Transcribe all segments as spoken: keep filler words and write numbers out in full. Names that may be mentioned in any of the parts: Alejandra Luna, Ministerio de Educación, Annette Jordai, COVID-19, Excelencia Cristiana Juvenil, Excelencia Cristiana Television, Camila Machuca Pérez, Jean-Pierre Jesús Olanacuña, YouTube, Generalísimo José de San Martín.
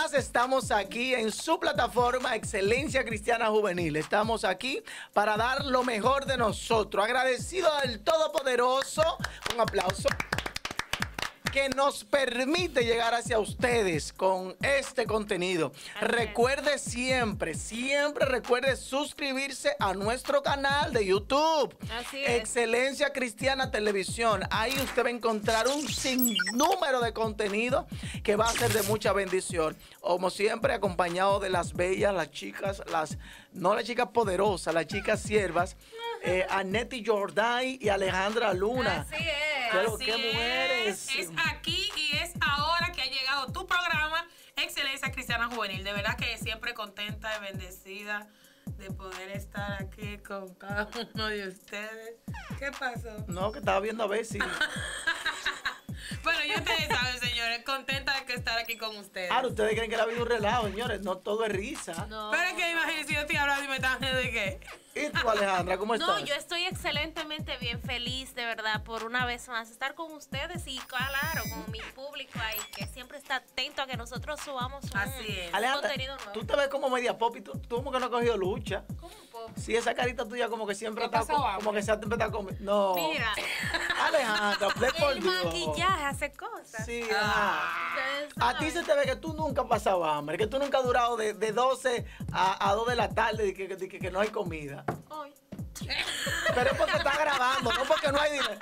más estamos aquí en su plataforma Excelencia Cristiana Juvenil. Estamos aquí para dar lo mejor de nosotros. Agradecido al Todopoderoso, un aplauso, que nos permite llegar hacia ustedes con este contenido. Amén. Recuerde siempre, siempre recuerde suscribirse a nuestro canal de YouTube. Así es. Excelencia Cristiana Televisión. Ahí usted va a encontrar un sinnúmero de contenido que va a ser de mucha bendición. Como siempre, acompañado de las bellas, las chicas, las no las chicas poderosas, las chicas siervas, eh, Annette Jordai y Alejandra Luna. Así es. Pero qué mujeres. Es aquí y es ahora que ha llegado tu programa Excelencia Cristiana Juvenil. De verdad que siempre contenta y bendecida de poder estar aquí con cada uno de ustedes. ¿Qué pasó? No, que estaba viendo a ver si... Bueno, yo ustedes saben, señores, contenta de que estar aquí con ustedes. Ahora, ustedes creen que la vida es un relajo, señores. No todo es risa. No. Pero es que imagínense, yo estoy hablando y me están de qué. ¿Y tú, Alejandra, cómo estás? No, yo estoy excelentemente bien, feliz, de verdad, por una vez más estar con ustedes y, claro, con mi público ahí, que siempre está atento a que nosotros subamos un, Así es. Alejandra, un contenido nuevo. Tú te ves como media pop y tú, tú como que no has cogido lucha. ¿Cómo pop? Sí, esa carita tuya como que siempre está como, como que siempre está como... No. Mira. Alejandra, de por Dios. El maquillaje hace cosas. Sí, ah. A ti se te ve que tú nunca has pasado hambre, que tú nunca has durado de, de doce a, a dos de la tarde y que, que, que, que no hay comida. Hoy. Pero es porque está grabando, no porque no hay dinero.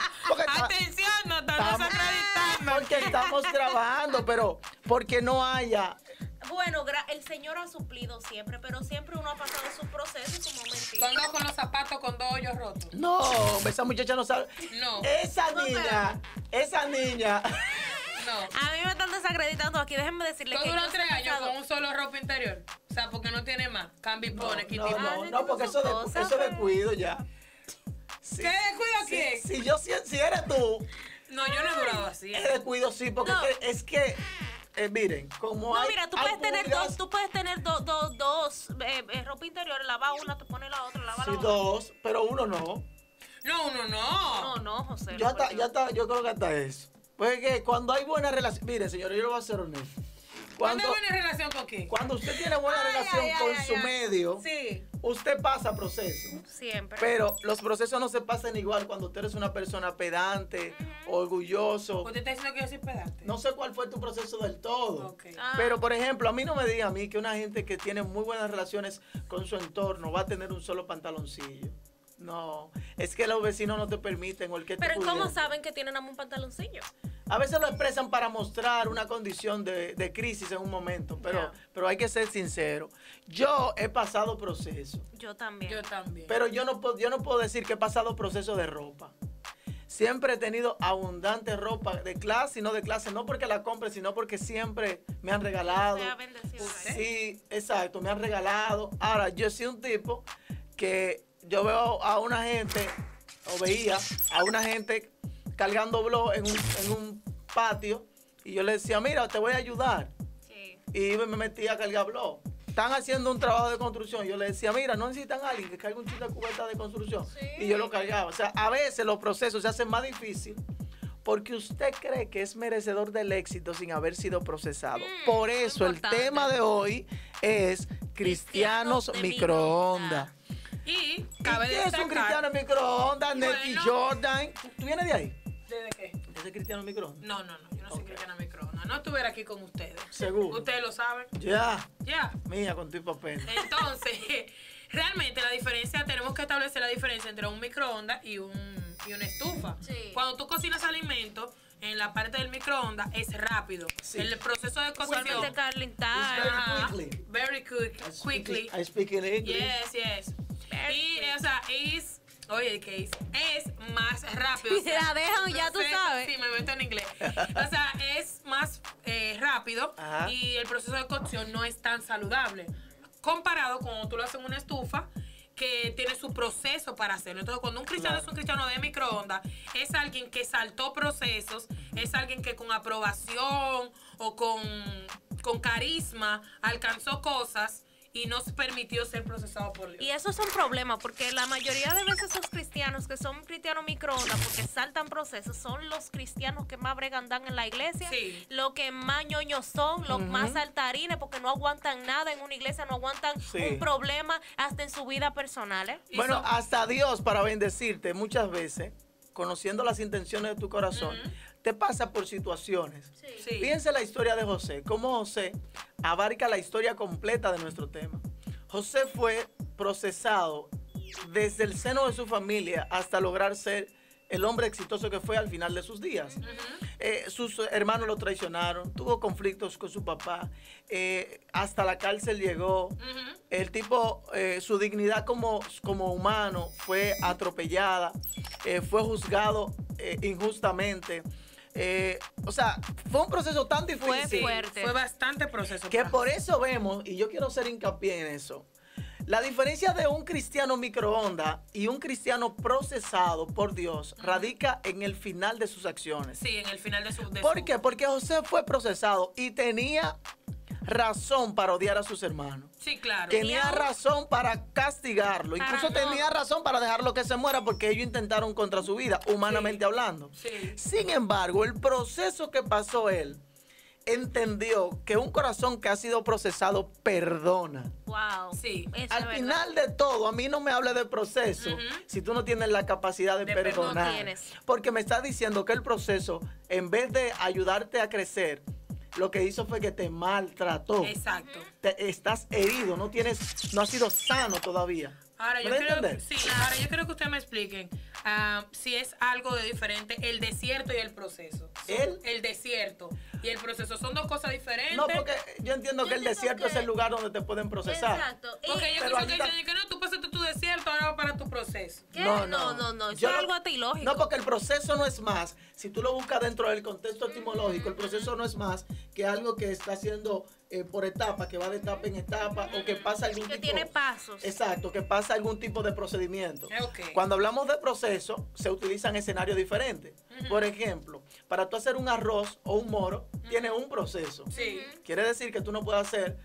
Atención, no estamos acreditando. Porque estamos grabando, pero porque no haya. Bueno, el Señor ha suplido siempre, pero siempre uno ha pasado su proceso y su momentito. Con dos con los zapatos, con dos hoyos rotos. No, esa muchacha no sabe. No. Esa no, niña, pero... esa niña. No. A mí me están desacreditando aquí, déjenme decirle que... Todo duró tres años con un solo ropa interior. O sea, porque no tiene más. Cambia y pone, quita y pone. No, no, no, porque eso de, eso de cuido ya. Sí. ¿Qué descuido sí, qué? Si, yo, si, si eres tú... No, yo no he durado así. Es descuido sí, porque no. es que... Eh, miren, como no, hay... No, mira, tú puedes tener dos, tú puedes tener dos, dos, dos eh, ropa interior, lava una, te pones la otra, lava sí, la otra. Sí, dos, pero uno no. No, uno no. No, no, José. Ya está, ya está, yo creo que hasta eso. Pues que cuando hay buena relación... Miren, señores, yo lo voy a ser honesto. Cuando, ¿Cuándo buena relación con quién? Cuando usted tiene buena ay, relación ay, con ay, su ay. medio, sí. usted pasa proceso. Siempre. Pero los procesos no se pasan igual cuando usted eres una persona pedante, mm-hmm. orgulloso. ¿Usted está diciendo que yo soy pedante? No sé cuál fue tu proceso del todo. Okay. Ah. Pero, por ejemplo, a mí no me diga a mí que una gente que tiene muy buenas relaciones con su entorno va a tener un solo pantaloncillo. No, es que los vecinos no te permiten o el que te Pero pudiera. ¿Cómo saben que tienen un pantaloncillo? A veces lo expresan para mostrar una condición de, de crisis en un momento, pero, yeah. pero hay que ser sincero. Yo he pasado proceso. Yo también. Yo también. Pero yo no, yo no puedo decir que he pasado proceso de ropa. Siempre he tenido abundante ropa de clase y no de clase, no porque la compre, sino porque siempre me han regalado. Sea bendecido, ¿eh? Sí, exacto, me han regalado. Ahora, yo soy un tipo que... Yo veo a una gente, o veía a una gente cargando blog en un, en un patio y yo le decía, mira, te voy a ayudar. Sí. Y me metí a cargar blog. Están haciendo un trabajo de construcción. Yo le decía, mira, no necesitan a alguien que cargue un chute de cubeta de construcción. Sí. Y yo lo cargaba. O sea, a veces los procesos se hacen más difíciles porque usted cree que es merecedor del éxito sin haber sido procesado. Mm, Por eso el tema de hoy es cristianos, cristianos microondas. Microonda. Y cabe ¿Qué destacar, es un cristiano microondas, bueno, Nettie Jordan? ¿Tú vienes de ahí? ¿Desde qué? ¿Desde cristiano microondas? No, no, no, yo no okay. soy cristiana microondas. No estuviera aquí con ustedes. ¿Seguro? Ustedes lo saben. Ya. Yeah. Ya. Yeah. Mía, con tu papel. Entonces, realmente la diferencia, tenemos que establecer la diferencia entre un microondas y, un, y una estufa. Sí. Cuando tú cocinas alimentos, en la parte del microondas es rápido. Sí. El proceso de cocción. Muy calentar. Very quickly. Very quick, I speak, quickly. I speak in English. Yes, yes. Y, o sea, es, oye, ¿qué es? Es más rápido. O sea, la dejan, ya tú sabes. Sí, me meto en inglés. O sea, es más eh, rápido. Ajá. Y el proceso de cocción no es tan saludable. Comparado con tú lo haces en una estufa que tiene su proceso para hacerlo. Entonces, cuando un cristiano claro. es un cristiano de microondas, es alguien que saltó procesos, es alguien que con aprobación o con, con carisma alcanzó cosas. y no se permitió ser procesado por Dios. Y eso es un problema, porque la mayoría de veces esos cristianos que son cristianos microondas, porque saltan procesos, son los cristianos que más bregan dan en la iglesia, sí. los que más ñoños son, los uh-huh. más saltarines, porque no aguantan nada en una iglesia, no aguantan sí. un problema hasta en su vida personal. ¿eh? Bueno, son... hasta Dios para bendecirte muchas veces, conociendo las intenciones de tu corazón, uh-huh. te pasa por situaciones. Sí. Sí. Piensa la historia de José, cómo José abarca la historia completa de nuestro tema. José fue procesado desde el seno de su familia hasta lograr ser el hombre exitoso que fue al final de sus días. Uh-huh. eh, sus hermanos lo traicionaron, tuvo conflictos con su papá, eh, hasta la cárcel llegó. Uh-huh. El tipo, eh, su dignidad como, como humano fue atropellada, eh, fue juzgado eh, injustamente. Eh, o sea, fue un proceso tan difícil. Fue fuerte. Fue bastante proceso. Que por eso vemos, y yo quiero hacer hincapié en eso, la diferencia de un cristiano microondas y un cristiano procesado por Dios radica en el final de sus acciones. Sí, en el final de sus acciones. ¿Por qué? Porque José fue procesado y tenía razón para odiar a sus hermanos. Sí, claro. Tenía razón para castigarlo. Para Incluso no. tenía razón para dejarlo que se muera porque ellos intentaron contra su vida, humanamente sí. hablando. Sí. Sin embargo, el proceso que pasó él, entendió que un corazón que ha sido procesado perdona. Wow. Sí. Al final de todo, a mí no me hable de proceso uh-huh. si tú no tienes la capacidad de, de perdonar. No tienes. Porque me está diciendo que el proceso, en vez de ayudarte a crecer, lo que hizo fue que te maltrató. Exacto. Te, estás herido, no tienes, no has sido sano todavía. Ahora yo, creo que, sí, ahora yo creo que ustedes me expliquen uh, si es algo de diferente el desierto y el proceso. ¿El? El desierto y el proceso son dos cosas diferentes. No, porque yo entiendo yo que el desierto que... es el lugar donde te pueden procesar. Exacto. Porque y... yo creo que, está... que no, tú pasaste tu desierto, ahora va para tu proceso. ¿Qué? No, no, no, no, eso es algo atilógico. No, porque el proceso no es más, si tú lo buscas dentro del contexto etimológico, mm-hmm. el proceso no es más que algo que está haciendo... Eh, por etapa, que va de etapa en etapa mm-hmm. o que pasa algún que tipo... Que tiene pasos. Exacto, que pasa algún tipo de procedimiento. Okay. Cuando hablamos de proceso, se utilizan escenarios diferentes. Mm-hmm. Por ejemplo, para tú hacer un arroz o un moro, mm-hmm. tiene un proceso. Sí. Quiere decir que tú no puedes hacer...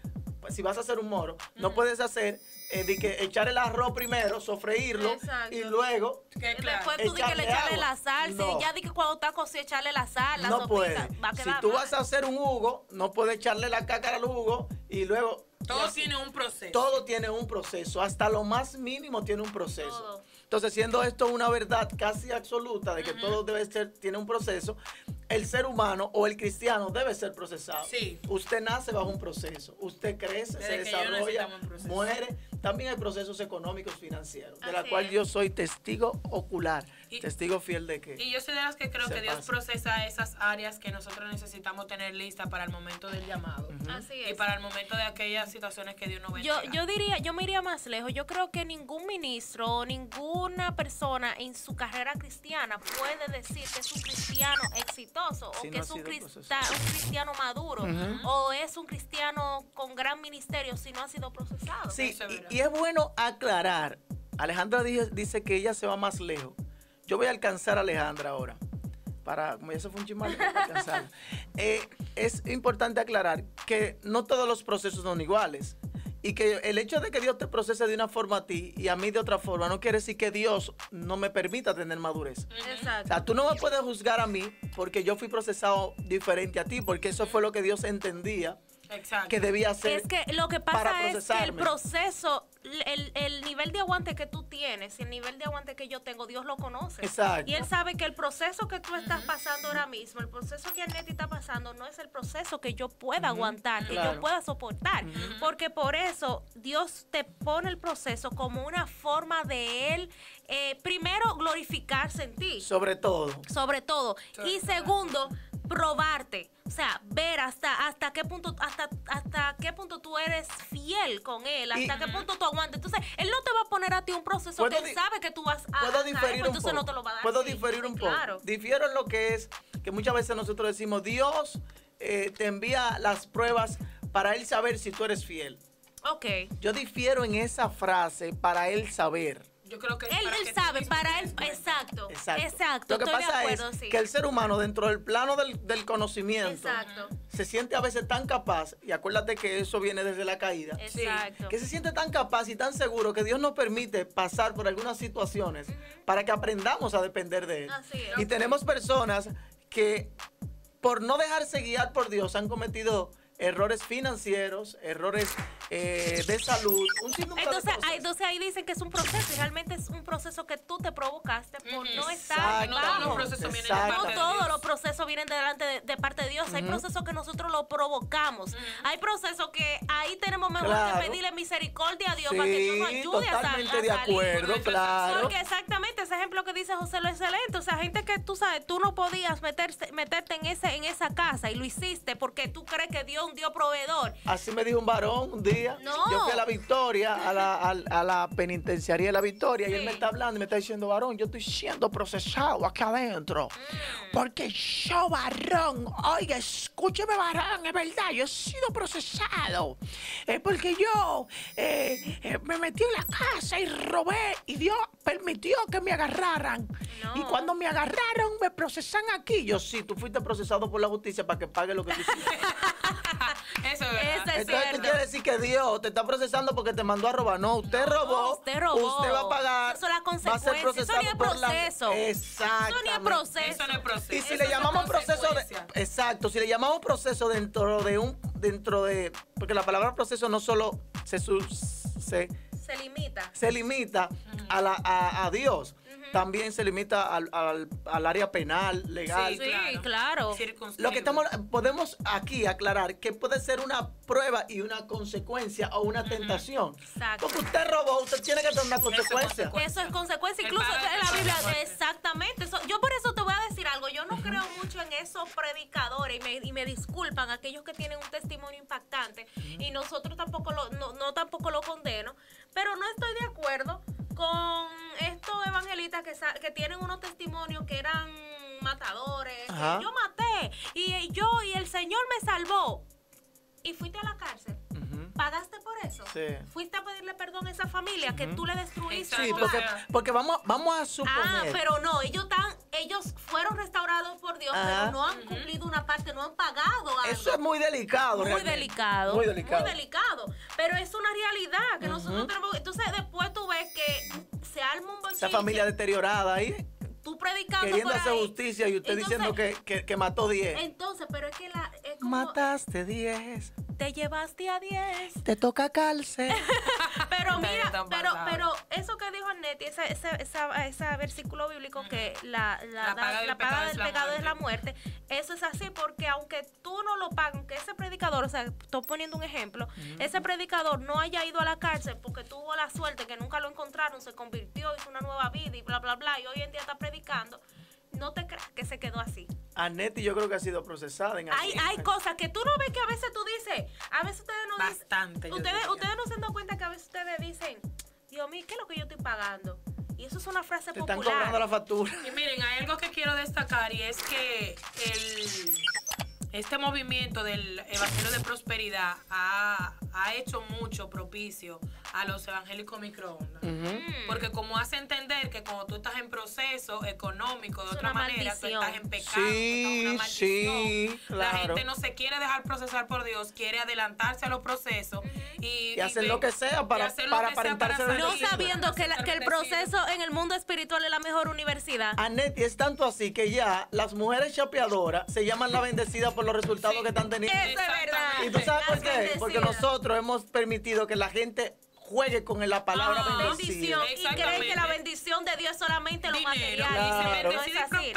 Si vas a hacer un moro, mm-hmm. no puedes hacer... Eh, de que echar el arroz primero, sofreírlo Exacto. y luego que, claro. después tú echarle, de que le echarle la sal, no. ya di que cuando está cocido echarle la sal, la no sopita, va a quedar si tú mal. Vas a hacer un jugo, no puedes echarle la cáscara al jugo y luego todo así, tiene un proceso. Todo tiene un proceso, hasta lo más mínimo tiene un proceso. Todo. Entonces, siendo esto una verdad casi absoluta de que uh-huh. todo debe ser tiene un proceso, el ser humano o el cristiano debe ser procesado. Sí. Usted nace bajo un proceso, usted crece, desde se desarrolla, muere. También hay procesos económicos, financieros, de la cual es. Yo soy testigo ocular, y, testigo fiel de que... Y yo soy de las que creo que Dios pasa. Procesa esas áreas que nosotros necesitamos tener listas para el momento del llamado. Uh-huh. Así es. Y para el momento de aquellas situaciones que Dios nos ve. Yo, yo diría, yo me iría más lejos. Yo creo que ningún ministro, ninguna persona en su carrera cristiana puede decir que es un cristiano exitoso si o no que es un, crista, un cristiano maduro uh-huh. o es un cristiano con gran ministerio si no ha sido procesado. Sí, eso es verdad. Y es bueno aclarar, Alejandra dice, dice que ella se va más lejos. Yo voy a alcanzar a Alejandra ahora, para, como ya se fue un chimal, para alcanzarla. Eh, es importante aclarar que no todos los procesos son iguales y que el hecho de que Dios te procese de una forma a ti y a mí de otra forma no quiere decir que Dios no me permita tener madurez. Exacto. O sea, tú no me puedes juzgar a mí porque yo fui procesado diferente a ti, porque eso fue lo que Dios entendía. Exacto. Que debía hacer. Es que lo que pasa es que el proceso, el, el nivel de aguante que tú tienes y el nivel de aguante que yo tengo, Dios lo conoce. Exacto. Y Él sabe que el proceso que tú estás uh-huh. pasando ahora mismo, el proceso que Annette está pasando, no es el proceso que yo pueda uh-huh. aguantar, que claro. yo pueda soportar. Uh-huh. Porque por eso Dios te pone el proceso como una forma de Él, eh, primero, glorificarse en ti. Sobre todo. Sobre todo. Sobre y segundo, probarte. O sea, ver hasta hasta qué punto hasta hasta qué punto tú eres fiel con él, hasta y, qué punto tú aguantas. Entonces, él no te va a poner a ti un proceso que él sabe que tú vas a puedo diferir caer, un entonces poco. No te lo va a dar. Puedo sí, diferir sí, un claro. poco. Difiero en lo que es que muchas veces nosotros decimos, Dios eh, te envía las pruebas para él saber si tú eres fiel. Ok. Yo difiero en esa frase, para él saber. Yo creo que él, para él que sabe, para él, exacto, exacto, exacto. Lo que pasa acuerdo, es sí. que el ser humano dentro del plano del, del conocimiento exacto. se siente a veces tan capaz, y acuérdate que eso viene desde la caída, exacto. que se siente tan capaz y tan seguro que Dios nos permite pasar por algunas situaciones uh-huh. para que aprendamos a depender de Él. Así es. Y tenemos personas que por no dejarse guiar por Dios han cometido errores financieros, errores eh, de salud, un sinnúmero de cosas. Entonces ahí dicen que es un proceso, y realmente es un proceso que tú te provocaste por mm-hmm. no estar. No todos los procesos vienen de parte de Dios. No todos los procesos vienen delante de, de parte de Dios. Mm-hmm. Hay procesos que nosotros lo provocamos. Mm-hmm. Hay procesos que ahí tenemos mejor claro. que pedirle misericordia a Dios sí, para que Dios nos ayude a salir. Totalmente de acuerdo, claro. Porque exactamente ese ejemplo que dice José lo excelente. O sea, gente que tú sabes, tú no podías meterse, meterte en, ese, en esa casa y lo hiciste porque tú crees que Dios Dios proveedor. Así me dijo un varón un día. No. Yo fui a la Victoria, a la, a, a la penitenciaría de la Victoria, sí. y él me está hablando y me está diciendo, varón, yo estoy siendo procesado acá adentro. Mm. Porque yo, varón, oiga, escúcheme, varón, es verdad, yo he sido procesado. Eh, porque yo eh, eh, me metí en la casa y robé, y Dios permitió que me agarraran. No. Y cuando me agarraron, me procesan aquí. Yo, sí, tú fuiste procesado por la justicia para que pague lo que tú hiciste. Eso es verdad. Eso es Entonces cierto. Te quiere decir que Dios te está procesando porque te mandó a robar. No, usted no, robó. Usted robó. Usted va a pagar. Eso son las consecuencias. Va a ser procesado. Eso no es proceso. La... Exacto. Eso no es proceso. Eso no es proceso. Y si eso le llamamos proceso de... Exacto. Si le llamamos proceso dentro de un... Dentro de... Porque la palabra proceso no solo se... Se, se limita. Se limita uh-huh. a, la, a, a Dios. También se limita al, al, al área penal, legal. Sí, sí claro. claro. Lo que estamos, podemos aquí aclarar que puede ser una prueba y una consecuencia o una tentación. Exacto. Porque usted robó, usted tiene que tener una consecuencia. Eso es consecuencia. Eso es consecuencia. Incluso en la Biblia, exactamente. Eso, yo por eso te voy a decir algo. Yo no creo mucho en esos predicadores, y me, y me disculpan aquellos que tienen un testimonio impactante, uh-huh. y nosotros tampoco lo, no, no tampoco lo condeno, pero no estoy de acuerdo con estos evangelistas que, que tienen unos testimonios que eran matadores. Que yo maté y, y yo y el Señor me salvó. Y fuiste a la cárcel. Uh-huh. ¿Pagaste por eso? Sí. Fuiste a pedirle perdón a esa familia uh-huh. que tú le destruiste. Sí, porque, porque vamos, vamos a suponer. Ah, pero no, ellos tan, ellos fueron restaurados por Dios, ah. pero no han uh-huh. cumplido una parte, no han pagado algo. Eso es muy delicado. Muy realmente. delicado. Muy delicado. Muy delicado. Pero es una realidad que uh-huh. nosotros tenemos. Entonces después tú ves que se arma un bolsillo. Esa familia deteriorada ahí. Tú predicando queriendo por hacer ahí. justicia, y usted entonces, diciendo que, que, que mató diez. Entonces, pero es que la... Es como, mataste diez. Te llevaste a diez. Te toca cárcel. Pero mira, pero, pero eso que dijo Annette, ese, ese, ese, ese versículo bíblico mm. que la, la, la paga, da, del, la paga pecado del pecado es la muerte, eso es así porque aunque tú no lo pagas, aunque ese predicador, o sea, estoy poniendo un ejemplo, mm. ese predicador no haya ido a la cárcel porque tuvo la suerte que nunca lo encontraron, se convirtió, hizo una nueva vida y bla, bla, bla, y hoy en día está predicando. No te creas que se quedó así. Annette, yo creo que ha sido procesada en hay, hay cosas que tú no ves que a veces tú dices, a veces ustedes no Bastante, dicen. Ustedes, ustedes no se han dado cuenta que a veces ustedes dicen, Dios mío, ¿qué es lo que yo estoy pagando? Y eso es una frase popular. Te están cobrando la factura. Y miren, hay algo que quiero destacar y es que el, este movimiento del Evangelio de Prosperidad ha, ha hecho mucho propicio a los evangélicos microondas. Uh-huh. Porque como hace entender que cuando tú estás en proceso económico de es otra manera, maldición. Tú estás en pecado, sí, una maldición. Sí, claro. La gente no se quiere dejar procesar por Dios, quiere adelantarse a los procesos uh-huh. y, y hacer y, lo que sea para para, para, para salir. No sabiendo que, la, que el proceso en el mundo espiritual es la mejor universidad. Annette, es tanto así que ya las mujeres chapeadoras se llaman la bendecida por los resultados sí. que están teniendo. Eso es verdad. ¿Y tú sabes por qué? Porque nosotros hemos permitido que la gente juegue con la palabra ah, bendición. Y cree que la bendición de Dios es solamente lo material. Claro. No es así.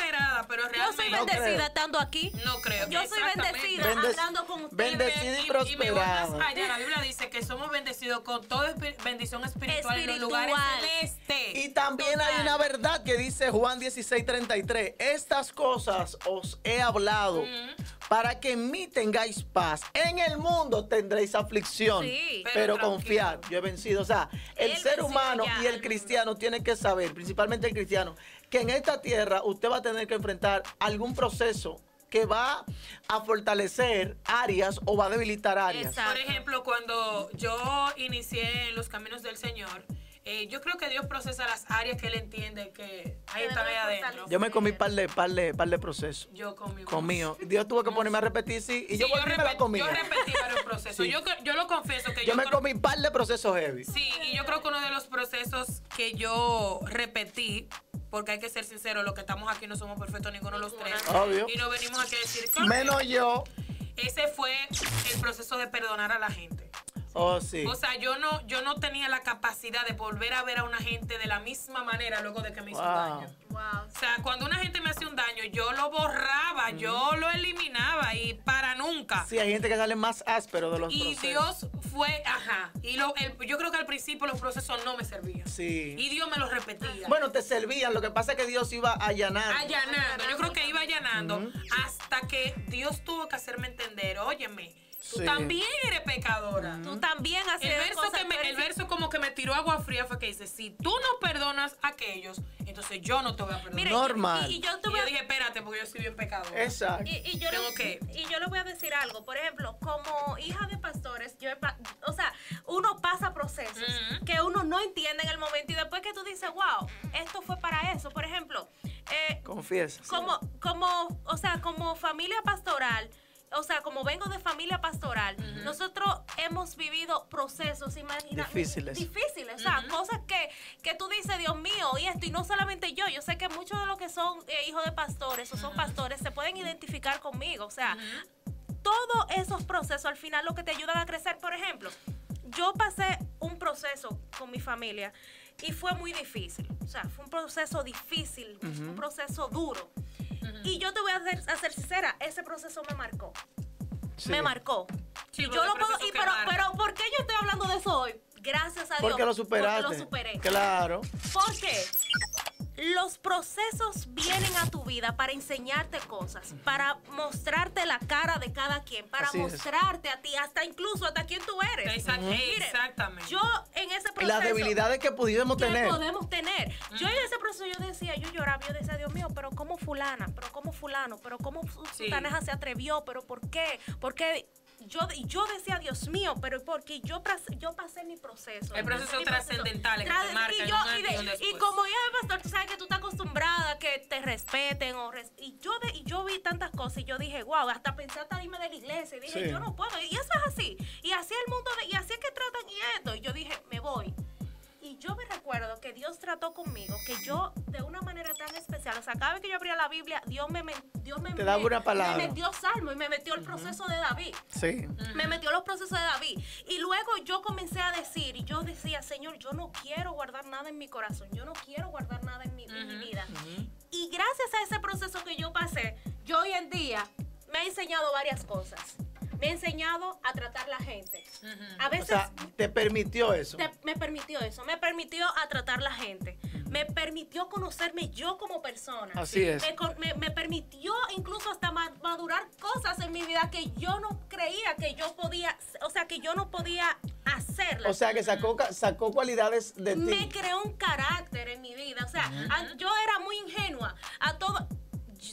Pero yo soy bendecida no estando aquí. No creo. Yo soy bendecida Bendec andando con ustedes. Bendecida y, y prosperada. Y me voy más allá. La Biblia dice que somos bendecidos con toda bendición espiritual, espiritual. En los lugares celestes. Y también Total. hay una verdad que dice Juan dieciséis, treinta y tres. Estas cosas os he hablado. Mm. Para que en mí tengáis paz. En el mundo tendréis aflicción, sí, pero, pero confiad, yo he vencido. O sea, el, el ser humano ya, y el, el cristiano tienen que saber, principalmente el cristiano, que en esta tierra usted va a tener que enfrentar algún proceso que va a fortalecer áreas o va a debilitar áreas. Exacto. Por ejemplo, cuando yo inicié en los caminos del Señor, Eh, yo creo que Dios procesa las áreas que Él entiende que ahí están allá adentro. Yo me comí par de, par de, par de procesos. Yo comí. Comío. Dios tuvo que ponerme a repetir, sí, y sí, yo, yo repetí, me la comí. Yo repetí varios procesos. Sí. Yo, yo lo confieso que yo... Yo me creo, comí par de procesos heavy. Sí, y yo creo que uno de los procesos que yo repetí, porque hay que ser sincero, los que estamos aquí no somos perfectos ninguno de los tres. Obvio. Y no venimos aquí a decir... Menos yo. Ese fue el proceso de perdonar a la gente. Oh, sí. O sea, yo no, yo no tenía la capacidad de volver a ver a una gente de la misma manera luego de que me hizo wow. daño. Wow. O sea, cuando una gente me hacía un daño, yo lo borraba, mm. yo lo eliminaba y para nunca. Sí, hay gente que sale más áspero de los y procesos. Y Dios fue, ajá. Y lo, el, yo creo que al principio los procesos no me servían. Sí. Y Dios me los repetía. Bueno, te servían. Lo que pasa es que Dios iba allanando. Allanando. allanando. Yo creo que iba allanando mm. hasta que Dios tuvo que hacerme entender, óyeme, tú sí. también eres pecadora. Uh-huh. Tú también haces el verso cosas que me, El verso como que me tiró agua fría fue que dice, si tú no perdonas a aquellos, entonces yo no te voy a perdonar. Mira, Normal. Y, y, y, yo, tuve... y yo dije, espérate, porque yo soy bien pecadora. Exacto. Y, y, yo Tengo le, que... y yo le voy a decir algo. Por ejemplo, como hija de pastores, yo he pa... o sea, uno pasa procesos uh-huh. que uno no entiende en el momento y después que tú dices, wow, esto fue para eso. Por ejemplo, eh, confiesa. Como, sí. como, o sea, como familia pastoral, o sea, como vengo de familia pastoral, uh-huh. nosotros hemos vivido procesos, imagina, difíciles. Difíciles, uh-huh. o sea, cosas que, que tú dices, Dios mío, y esto, y no solamente yo, yo sé que muchos de los que son eh, hijos de pastores o son uh-huh. pastores se pueden identificar conmigo, o sea, uh-huh. todos esos procesos al final lo que te ayudan a crecer. Por ejemplo, yo pasé un proceso con mi familia y fue muy difícil, o sea, fue un proceso difícil, uh-huh. un proceso duro. Y yo te voy a hacer, a ser sincera, ese proceso me marcó. Sí. Me marcó. Sí, y yo lo puedo, y pero, pero ¿por qué yo estoy hablando de eso hoy? Gracias a Dios. Porque lo superaste. Porque lo superé. Claro. Porque los procesos vienen a tu vida para enseñarte cosas, para mostrarte la cara de cada quien, para Así mostrarte es. a ti, hasta incluso hasta quién tú eres. Exact- Miren, exactamente. Yo en ese proceso... Las debilidades que pudiéramos tener. Que podemos tener. Mm. Yo en ese proceso yo decía, yo lloraba, yo decía, Dios mío, pero cómo fulana, pero cómo fulano, pero cómo sí. sutaneja se atrevió, pero ¿por qué? ¿Por qué? Yo, yo decía, Dios mío, pero porque yo, yo pasé mi proceso. El proceso trascendental es que te marca. Y, yo, y, de, y como hija de pastor, tú sabes que tú estás acostumbrada a que te respeten. O res, y, yo de, y yo vi tantas cosas y yo dije, wow, hasta pensé hasta irme de la iglesia. Y dije, sí. yo no puedo. Y eso es así. Y así el mundo, de, y así es que tratan y esto. Y yo dije, me voy. Y yo me recuerdo que Dios trató conmigo, que yo de una manera tan especial, o sea, cada vez que yo abría la Biblia, Dios me, Dios me, Te me, una palabra. me metió salmo y me metió el proceso uh-huh. de David. Sí. Uh-huh. Me metió los procesos de David. Y luego yo comencé a decir, y yo decía, Señor, yo no quiero guardar nada en mi corazón, yo no quiero guardar nada en mi, uh-huh. en mi vida. Uh-huh. Y gracias a ese proceso que yo pasé, yo hoy en día me he enseñado varias cosas. Me he enseñado a tratar la gente. Uh-huh. A veces, o sea, ¿te permitió eso? Te, me permitió eso. Me permitió a tratar la gente. Uh-huh. Me permitió conocerme yo como persona. Así ¿sí? es. Me, me, me permitió incluso hasta madurar cosas en mi vida que yo no creía que yo podía, o sea, que yo no podía hacerlas. O sea, que sacó, sacó cualidades de ti. Me creó un carácter en mi vida. O sea, uh-huh. a, yo era muy ingenua. A todo...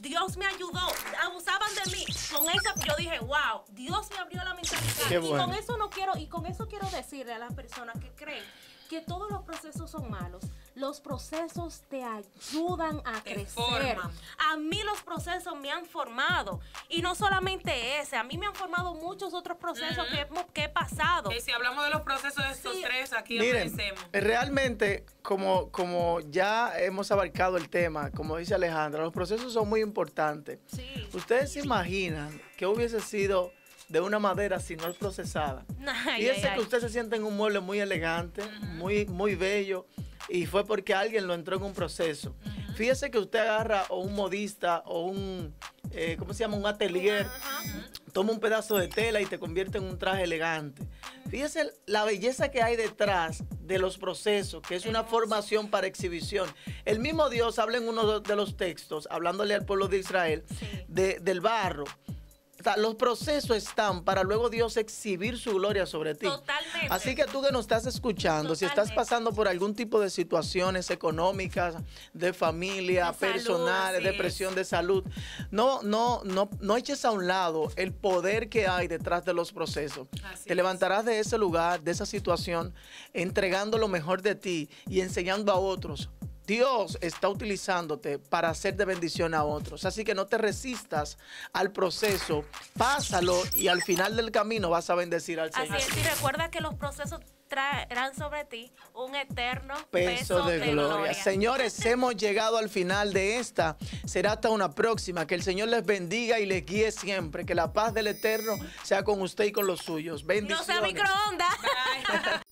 Dios me ayudó, abusaban de mí. Con eso yo dije, wow, Dios me abrió la mentalidad. Bueno. Y con eso no quiero, y con eso quiero decirle a las personas que creen que todos los procesos son malos. Los procesos te ayudan a te crecer. Forman. A mí los procesos me han formado. Y no solamente ese, a mí me han formado muchos otros procesos uh-huh. que, hemos, que he pasado. Y si hablamos de los procesos de estos sí. tres, aquí aparecemos. Realmente, como, como ya hemos abarcado el tema, como dice Alejandra, los procesos son muy importantes. Sí. ¿Ustedes se imaginan que hubiese sido de una madera si no es procesada? Ay, Fíjense ay, que ay. usted se siente en un mueble muy elegante, uh-huh. muy, muy bello, y fue porque alguien lo entró en un proceso. Uh-huh. Fíjese que usted agarra o un modista o un, eh, ¿cómo se llama? Un atelier. Uh-huh. Toma un pedazo de tela y te convierte en un traje elegante. Uh-huh. Fíjese la belleza que hay detrás de los procesos, que es una formación para exhibición. El mismo Dios habla en uno de los textos, hablándole al pueblo de Israel, sí. de, del barro. los procesos están para luego Dios exhibir su gloria sobre ti. Totalmente. Así que tú que nos estás escuchando, totalmente, si estás pasando por algún tipo de situaciones económicas, de familia, de personales, salud, sí, depresión, de salud, no, no, no, no eches a un lado el poder que hay detrás de los procesos. Así Te es. levantarás de ese lugar, de esa situación, entregando lo mejor de ti y enseñando a otros. Dios está utilizándote para hacer de bendición a otros. Así que no te resistas al proceso, pásalo y al final del camino vas a bendecir al Señor. Así es, y recuerda que los procesos traerán sobre ti un eterno peso, peso de, de gloria. gloria. Señores, hemos llegado al final de esta. Será hasta una próxima. Que el Señor les bendiga y les guíe siempre. Que la paz del Eterno sea con usted y con los suyos. Bendiciones. No sea microondas.